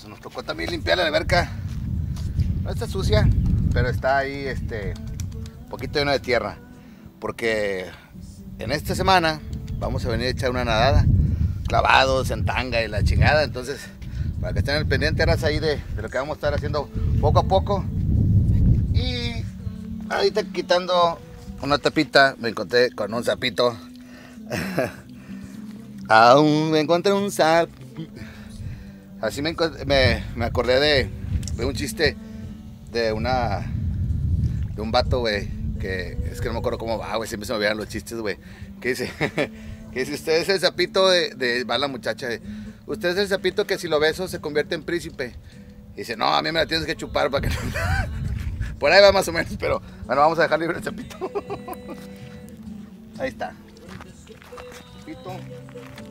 pues nos tocó también limpiar la alberca. No está sucia, pero está ahí un poquito lleno de tierra, porque en esta semana vamos a venir a echar una nadada, clavados, en tanga y la chingada. Entonces, para que estén al pendiente, raza, ahí de lo que vamos a estar haciendo poco a poco. Y ahorita quitando una tapita, me encontré con un sapito. Aún me encontré un sap. Así me acordé de un chiste de un vato, güey, que es que no me acuerdo cómo va, güey, siempre se me olvidan los chistes, güey. ¿Qué dice? Que si usted es el sapito va la muchacha, usted es el sapito que si lo beso se convierte en príncipe. Y dice, no, a mí me la tienes que chupar para que no. Por ahí va más o menos, pero bueno, vamos a dejar libre el sapito. Ahí está.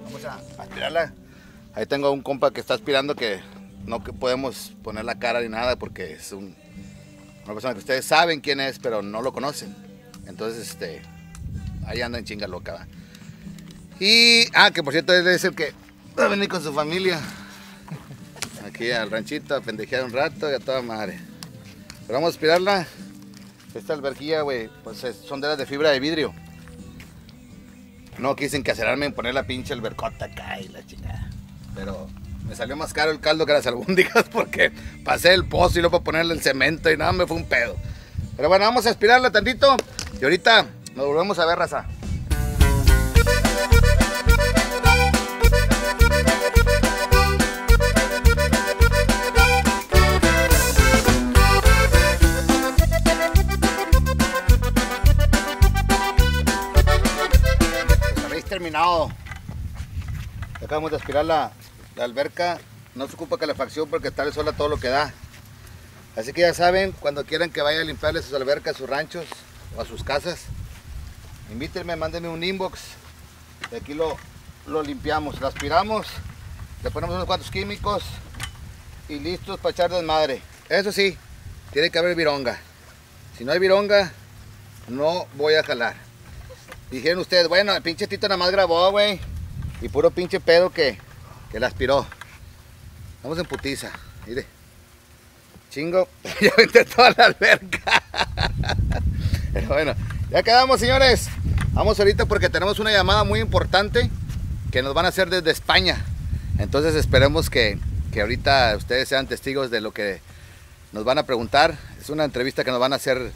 Vamos a aspirarla. Ahí tengo un compa que está aspirando, que no podemos poner la cara ni nada porque es una persona que ustedes saben quién es, pero no lo conocen. Entonces, ahí anda en chinga loca, va. Y, que por cierto, él es el que va a venir con su familia aquí al ranchito a pendejear un rato y a toda madre. Pero vamos a aspirarla. Esta alberquilla, güey, pues son de las de fibra de vidrio. No quise encacerarme en poner la pinche albercota acá y la chingada. Pero me salió más caro el caldo que las albóndigas, porque pasé el pozo y luego para ponerle el cemento y nada, me fue un pedo. Pero bueno, vamos a aspirarla tantito y ahorita nos volvemos a ver, raza. Terminado. Acabamos de aspirar la alberca. No se ocupa calefacción porque está el sol a todo lo que da. Así que ya saben, cuando quieran que vaya a limpiarle sus albercas, sus ranchos o a sus casas, invítenme, mándenme un inbox. De aquí lo limpiamos, lo aspiramos, le ponemos unos cuantos químicos y listos para echar desmadre. Eso sí, tiene que haber vironga. Si no hay vironga, no voy a jalar. Dijeron ustedes, bueno, el pinche Tito nada más grabó, güey, y puro pinche pedo que la aspiró. Vamos en putiza, mire. Chingo, ya vente toda la alberca. Pero bueno, ya quedamos, señores. Vamos ahorita porque tenemos una llamada muy importante que nos van a hacer desde España. Entonces esperemos que ahorita ustedes sean testigos de lo que nos van a preguntar. Es una entrevista que nos van a hacer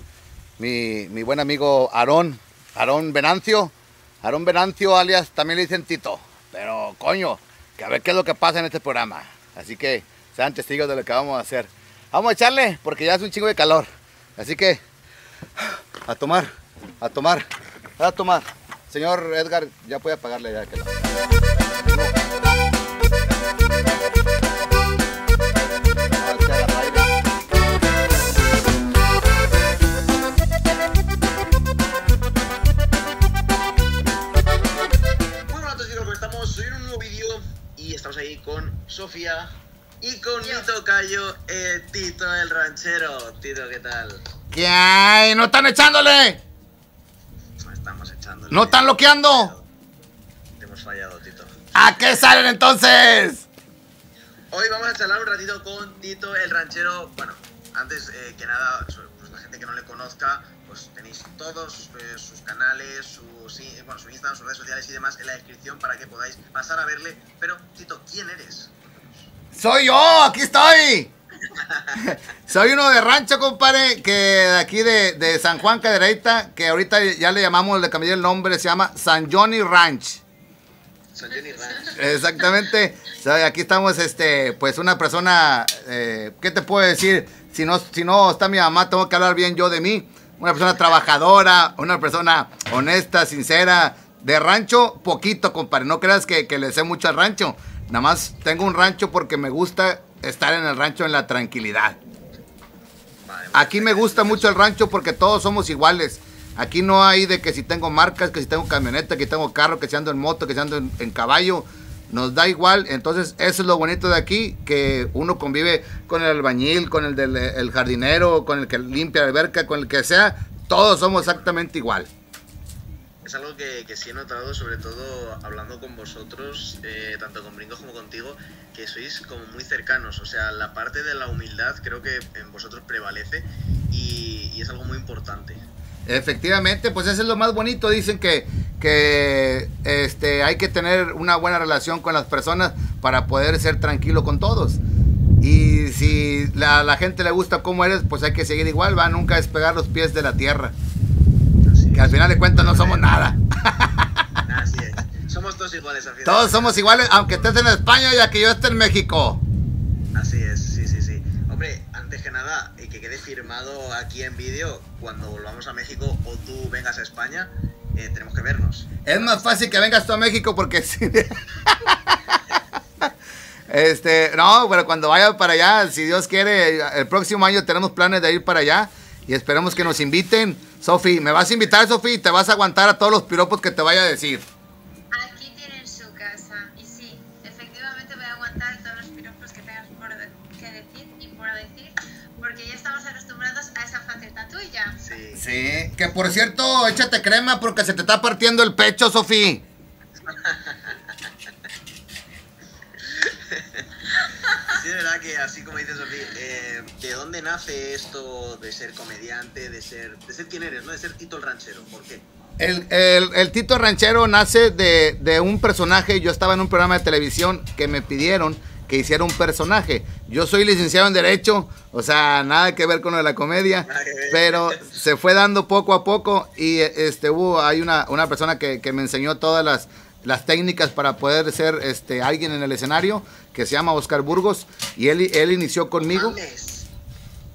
mi buen amigo Aarón Venancio, alias también le dicen Tito, pero coño, que a ver qué es lo que pasa en este programa. Así que sean testigos de lo que vamos a hacer. Vamos a echarle porque ya es un chingo de calor. Así que a tomar. Señor Edgar, ya puede apagarle ya que estamos ahí con Sofía y con mi tocayo, Tito el Ranchero. Tito, ¿qué tal? ¿Qué hay? ¿No están echándole? No estamos echándole. ¿No están bloqueando? Te hemos fallado, Tito. ¿A qué salen entonces? Hoy vamos a charlar un ratito con Tito el Ranchero. Bueno, antes que nada, pues la gente que no le conozca, pues tenéis todos sus canales, su Instagram, sus redes sociales y demás en la descripción para que podáis pasar a verle. Pero, Tito, ¿quién eres? ¡Soy yo! ¡Aquí estoy! Soy uno de rancho, compadre, que de aquí de San Juan Cadereyta, que ahorita ya le llamamos, le cambié el nombre, se llama San Johnny Ranch. San Johnny Ranch. Exactamente. O sea, aquí estamos, pues una persona, ¿qué te puedo decir? Si no está mi mamá, tengo que hablar bien yo de mí. Una persona trabajadora, una persona honesta, sincera. De rancho, poquito, compadre. No creas que le sé mucho al rancho. Nada más tengo un rancho porque me gusta estar en el rancho en la tranquilidad. Aquí me gusta mucho el rancho porque todos somos iguales. Aquí no hay de que si tengo marcas, que si tengo camioneta, que si tengo carro, que si ando en moto, que si ando en caballo. Nos da igual. Entonces, eso es lo bonito de aquí, que uno convive con el albañil, con el del jardinero, con el que limpia la alberca, con el que sea. Todos somos exactamente igual. Es algo que sí he notado, sobre todo hablando con vosotros, tanto con Brincos como contigo, que sois como muy cercanos. O sea, la parte de la humildad creo que en vosotros prevalece y es algo muy importante. Efectivamente, pues eso es lo más bonito. Dicen que hay que tener una buena relación con las personas para poder ser tranquilo con todos. Y si la gente le gusta cómo eres, pues hay que seguir igual, va, nunca despegar los pies de la tierra. Que al final de cuentas no somos nada. Así es. Somos todos iguales al final. Todos somos iguales, aunque estés en España y aquí yo esté en México. Así es, sí, sí, sí. Hombre, antes que nada, que quede firmado aquí en vídeo, cuando volvamos a México o tú vengas a España, tenemos que vernos. Es más fácil que vengas tú a México porque... no, pero cuando vaya para allá, si Dios quiere, el próximo año tenemos planes de ir para allá y esperamos que nos inviten. Sofi, ¿me vas a invitar, Sofi? Te vas a aguantar a todos los piropos que te vaya a decir. Aquí tienen su casa. Y sí, efectivamente voy a aguantar todos los piropos que tengas que decir y por decir, porque ya estamos acostumbrados a esa faceta tuya. Sí, sí. Que por cierto, échate crema porque se te está partiendo el pecho, Sofi. Sí, es verdad que así como dices, Sofía, ¿de dónde nace esto de ser comediante, de ser quién eres, no? De ser Tito el Ranchero, ¿por qué? El Tito el Ranchero nace de un personaje. Yo estaba en un programa de televisión que me pidieron que hiciera un personaje. Yo soy licenciado en Derecho, o sea, nada que ver con lo de la comedia, pero se fue dando poco a poco y hay una persona que me enseñó todas las técnicas para poder ser alguien en el escenario, que se llama Oscar Burgos, y él inició conmigo. ¿Mames?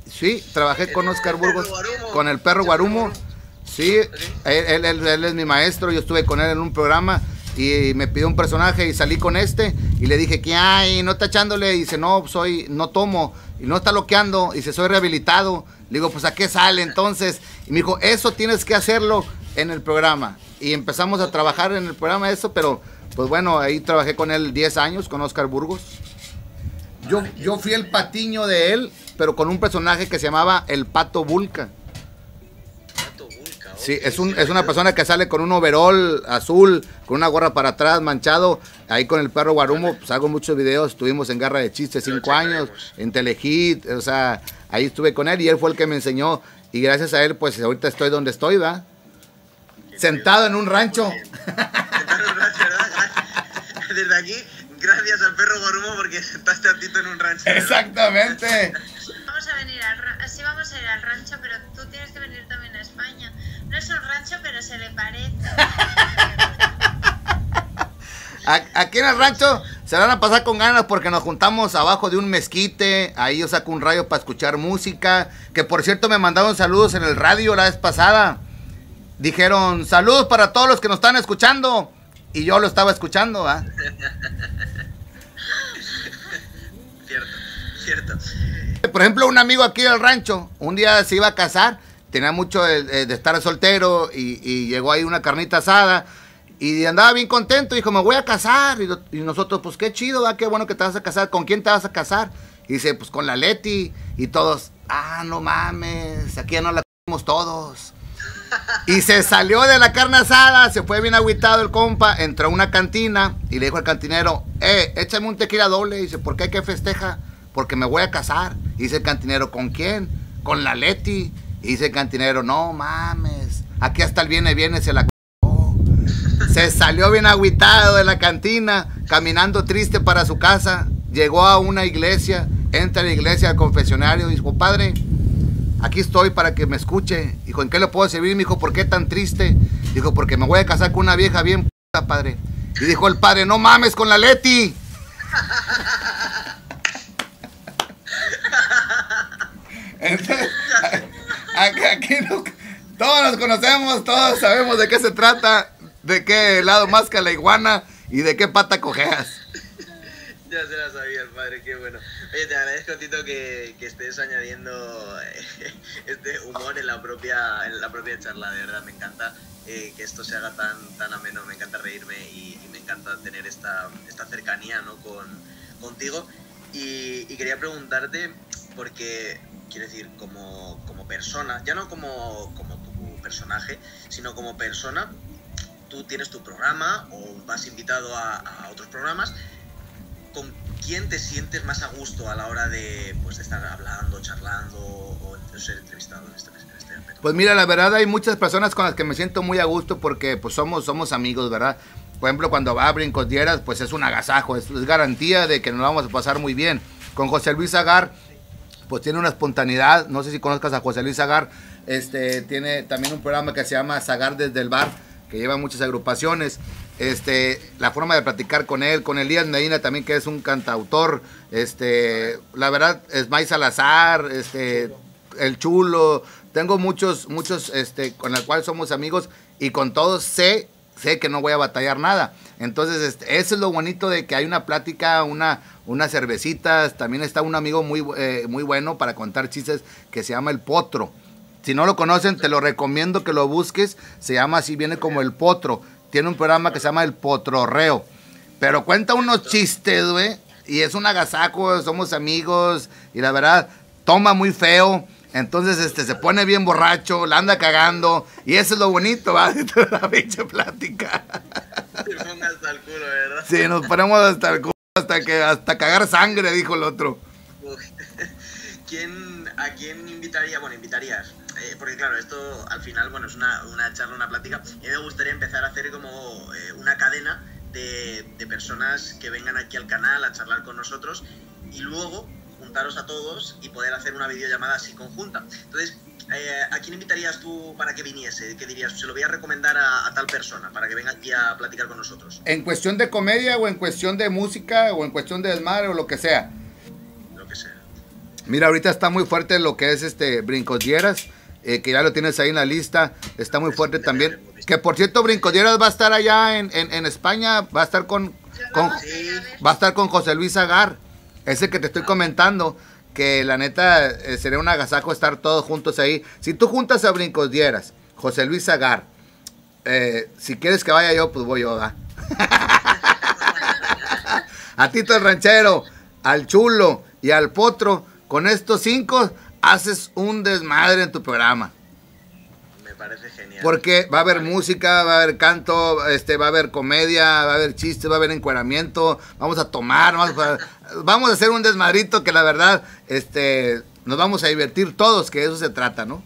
Sí, trabajé con Oscar Burgos, con el perro Guarumo. Sí, él es mi maestro, yo estuve con él en un programa y me pidió un personaje y salí con y le dije que ay, no está echándole, y dice, no, no tomo, y no está loqueando, y dice, soy rehabilitado. Le digo, pues ¿a qué sale entonces? Y me dijo, eso tienes que hacerlo en el programa. Y empezamos a trabajar en el programa eso, pero pues bueno, ahí trabajé con él 10 años, con Oscar Burgos. Yo fui el patiño de él, pero con un personaje que se llamaba el Pato Vulca. Pato Vulca, okay. Sí, es una persona que sale con un overol azul, con una gorra para atrás, manchado, ahí con el perro Guarumo. Pues hago muchos videos, estuvimos en Garra de Chistes 5 años, en Telehit, o sea, ahí estuve con él y él fue el que me enseñó. Y gracias a él, pues ahorita estoy donde estoy, ¿va? Sentado en un rancho. Sentado en un rancho, ¿verdad? Desde aquí, gracias al perro Guarumo porque sentaste a Tito en un rancho, ¿verdad? Exactamente. Vamos a ir al rancho, pero tú tienes que venir también a España. No es un rancho, pero se le parece. Aquí en el rancho se van a pasar con ganas porque nos juntamos abajo de un mezquite. Ahí yo saco un radio para escuchar música. Que por cierto me mandaron saludos en el radio la vez pasada. Dijeron, saludos para todos los que nos están escuchando. Y yo lo estaba escuchando, ¿va? Cierto, cierto. Por ejemplo, un amigo aquí del rancho, un día se iba a casar, tenía mucho de estar soltero y llegó ahí una carnita asada y andaba bien contento, dijo, me voy a casar. Y nosotros, pues qué chido, ¿va? Qué bueno que te vas a casar. ¿Con quién te vas a casar? Y dice, pues con la Leti. Y todos, ah, no mames, aquí ya no la comemos todos. Y se salió de la carne asada, se fue bien agüitado el compa, entró a una cantina y le dijo al cantinero, échame un tequila doble. Y dice, ¿por qué? ¿Qué festeja? Porque me voy a casar. Y dice el cantinero, ¿con quién? Con la Leti. Y dice el cantinero, no mames, aquí hasta el viene se la cagó. Se salió bien agüitado de la cantina, caminando triste para su casa. Llegó a una iglesia, entra a la iglesia al confesionario y dijo, padre, aquí estoy para que me escuche. Dijo, ¿en qué le puedo servir? Me dijo, ¿por qué tan triste? Dijo, porque me voy a casar con una vieja bien puta, padre. Y dijo el padre, no mames, con la Leti. Entonces, aquí todos nos conocemos, todos sabemos de qué se trata, de qué lado masca la iguana y de qué pata cojeas. Ya se la sabía el padre, qué bueno. Oye, te agradezco, Tito, que estés añadiendo este humor en la propia charla, de verdad. Me encanta que esto se haga tan ameno, me encanta reírme y me encanta tener esta cercanía, ¿no? contigo. Y quería preguntarte, porque, quiero decir, como persona, ya no como tu personaje, sino como persona, tú tienes tu programa o vas invitado a otros programas, ¿con quién te sientes más a gusto a la hora de, pues, de estar hablando, charlando o ser entrevistado en este aspecto? Pues mira, la verdad hay muchas personas con las que me siento muy a gusto porque pues somos amigos, ¿verdad? Por ejemplo, cuando va a Brincos Dieras, pues es un agasajo, es garantía de que nos vamos a pasar muy bien. Con José Luis Zagar, pues tiene una espontaneidad, no sé si conozcas a José Luis Zagar, tiene también un programa que se llama Zagar desde el Bar, que lleva muchas agrupaciones, la forma de platicar con él, con Elías Medina también, que es un cantautor, la verdad es Mike Salazar, El Chulo, tengo muchos con los cuales somos amigos y con todos sé que no voy a batallar nada. Entonces, eso es lo bonito de que hay una plática, unas cervecitas. También está un amigo muy bueno para contar chistes que se llama El Potro. Si no lo conocen, te lo recomiendo que lo busques. Se llama así, viene como El Potro. Tiene un programa que se llama El Potrorreo. Pero cuenta unos chistes, güey. Y es un agasajo, somos amigos. Y la verdad, toma muy feo. Entonces se pone bien borracho, la anda cagando, y eso es lo bonito, va, dentro de la pinche plática. Se pone hasta el culo, ¿verdad? Sí, nos ponemos hasta el culo, hasta cagar sangre, dijo el otro. ¿A quién invitaría? Bueno, invitarías, porque claro, esto al final, bueno, es una charla, una plática, y me gustaría empezar a hacer como una cadena de personas que vengan aquí al canal a charlar con nosotros, y luego juntaros a todos y poder hacer una videollamada así conjunta. Entonces, ¿a quién invitarías tú para que viniese? ¿Qué dirías? Se lo voy a recomendar a tal persona para que venga aquí a platicar con nosotros. ¿En cuestión de comedia o en cuestión de música o en cuestión de desmadre o lo que sea? Lo que sea. Mira, ahorita está muy fuerte lo que es Brincos Dieras, que ya lo tienes ahí en la lista. Está muy fuerte también. Que por cierto, Brincos Dieras va a estar allá en España, va a estar va a estar con José Luis Zagar. Ese que te estoy comentando, que la neta sería un agasajo estar todos juntos ahí. Si tú juntas a Brincos Dieras, José Luis Zagar, si quieres que vaya yo, pues voy yo, ¿verdad? A Tito el Ranchero, al Chulo y al Potro, con estos 5 haces un desmadre en tu programa. Me parece genial. Porque va a haber música, va a haber canto, va a haber comedia, va a haber chistes, va a haber encueramiento, vamos a tomar, vamos a hacer un desmadrito que la verdad, nos vamos a divertir todos, que de eso se trata, ¿no?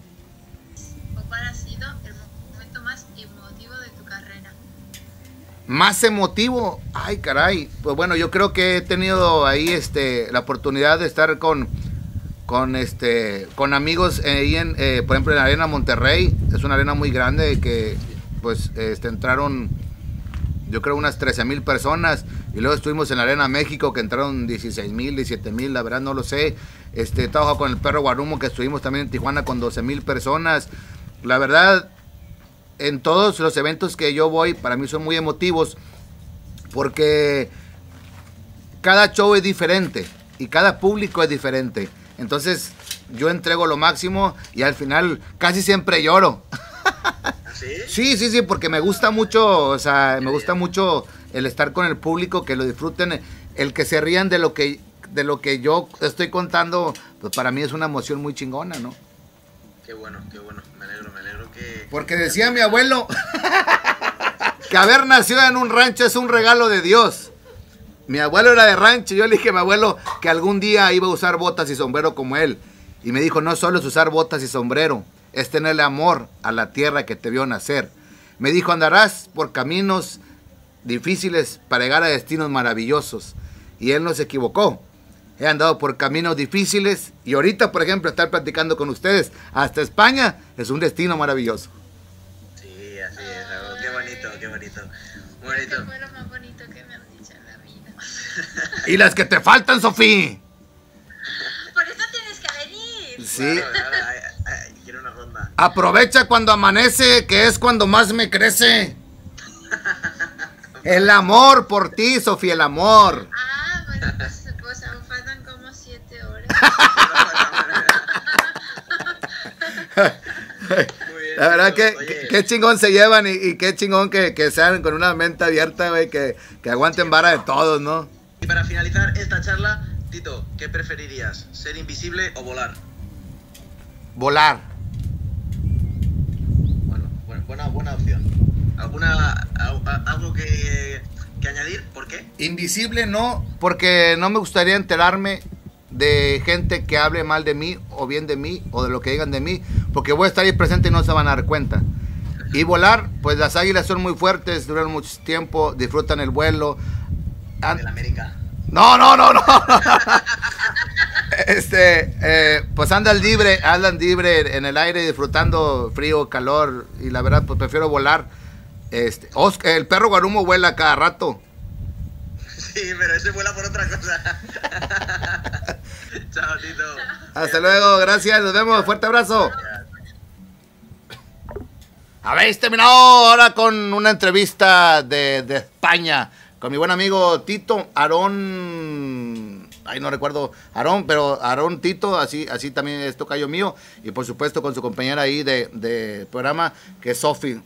¿Cuál ha sido el momento más emotivo de tu carrera? ¿Más emotivo? Ay, caray. Pues bueno, yo creo que he tenido ahí la oportunidad de estar con amigos ahí en, por ejemplo, en la Arena Monterrey. Es una arena muy grande que pues entraron, yo creo, unas 13,000 personas, y luego estuvimos en la Arena México que entraron 16,000, 17,000, la verdad no lo sé. Trabajó con el perro Guarumo, que estuvimos también en Tijuana con 12,000 personas. La verdad, en todos los eventos que yo voy, para mí son muy emotivos porque cada show es diferente y cada público es diferente. Entonces, yo entrego lo máximo y al final casi siempre lloro. Sí, porque me gusta mucho, o sea, me gusta mucho el estar con el público, que lo disfruten, el que se rían de lo que yo estoy contando, pues para mí es una emoción muy chingona, ¿no? Qué bueno, me alegro que... Porque decía mi abuelo que haber nacido en un rancho es un regalo de Dios. Mi abuelo era de rancho, yo le dije a mi abuelo que algún día iba a usar botas y sombrero como él. Y me dijo, no solo es usar botas y sombrero, es tenerle amor a la tierra que te vio nacer. Me dijo, andarás por caminos difíciles para llegar a destinos maravillosos. Y él no se equivocó. He andado por caminos difíciles y ahorita, por ejemplo, estar platicando con ustedes hasta España es un destino maravilloso. Sí, así es. Ay, qué bonito. Fue lo más bonito que me han dicho en la vida. Y las que te faltan, Sofía. Por eso tienes que venir. Sí. Claro, quiero una ronda. Aprovecha cuando amanece, que es cuando más me crece. El amor por ti, Sofía, el amor. Ah, bueno, pues aún faltan como 7 horas. La verdad que qué chingón se llevan y qué chingón que sean con una mente abierta, güey, que aguanten vara de todos, ¿no? Y para finalizar esta charla, Tito, ¿qué preferirías? ¿Ser invisible o volar? Volar. Bueno, buena opción. ¿Algo que añadir? ¿Por qué? Invisible no, porque no me gustaría enterarme de gente que hable mal de mí o bien de mí o de lo que digan de mí, porque voy a estar ahí presente y no se van a dar cuenta. Y volar, pues las águilas son muy fuertes, duran mucho tiempo, disfrutan el vuelo. ¿De la América? No. Pues andan libre en el aire, disfrutando frío, calor, y la verdad pues prefiero volar. Oscar, el perro Guarumo vuela cada rato. Sí, pero ese vuela por otra cosa. Chao, Tito. Hasta luego, gracias, nos vemos, fuerte abrazo. Habéis terminado ahora con una entrevista de España con mi buen amigo Tito, Aarón, ahí no recuerdo Aarón, pero Aarón Tito, así también es tocayo mío, y por supuesto con su compañera ahí de programa, que es Sofi.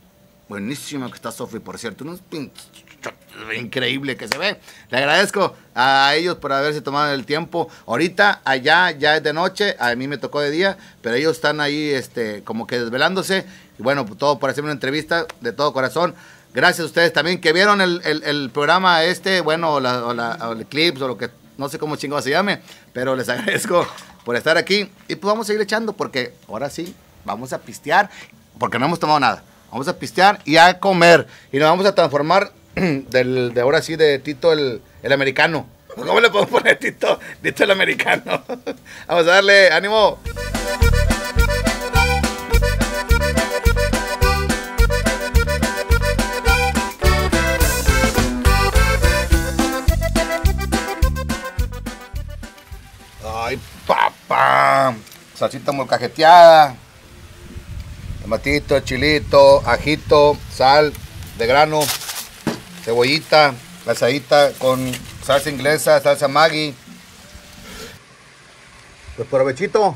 Buenísima que está Sofi, por cierto, unos pinches increíble que se ve. Le agradezco a ellos por haberse tomado el tiempo. Ahorita allá ya es de noche, a mí me tocó de día, pero ellos están ahí como que desvelándose, y bueno, todo por hacer una entrevista de todo corazón. Gracias a ustedes también que vieron el programa bueno, o el clip, o lo que, no sé cómo chingado se llame, pero les agradezco por estar aquí, y pues vamos a seguir echando, porque ahora sí vamos a pistear, porque no hemos tomado nada. Vamos a pistear y a comer, y nos vamos a transformar de ahora sí, de Tito el americano. ¿Cómo le podemos poner Tito el americano? Vamos a darle ánimo. Ay, papá. Salsita molcajeteada, tomatito, chilito, ajito, sal de grano, cebollita, salsadita con salsa inglesa, salsa Maggi. Pues provechito.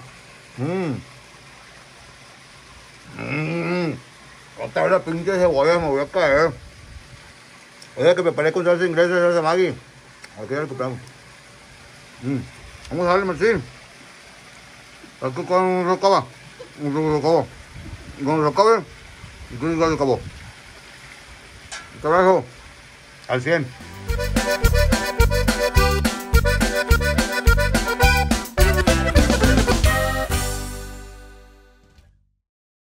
Otra vez la pinche cebolla, me voy a caer. O sea que preparé con salsa inglesa y salsa Maggi. Aquí ya recuperamos. Vamos a darle, Martín. Aquí con un rocaba. Con un rocaba y con un rocaba. Un abrazo. Al 100.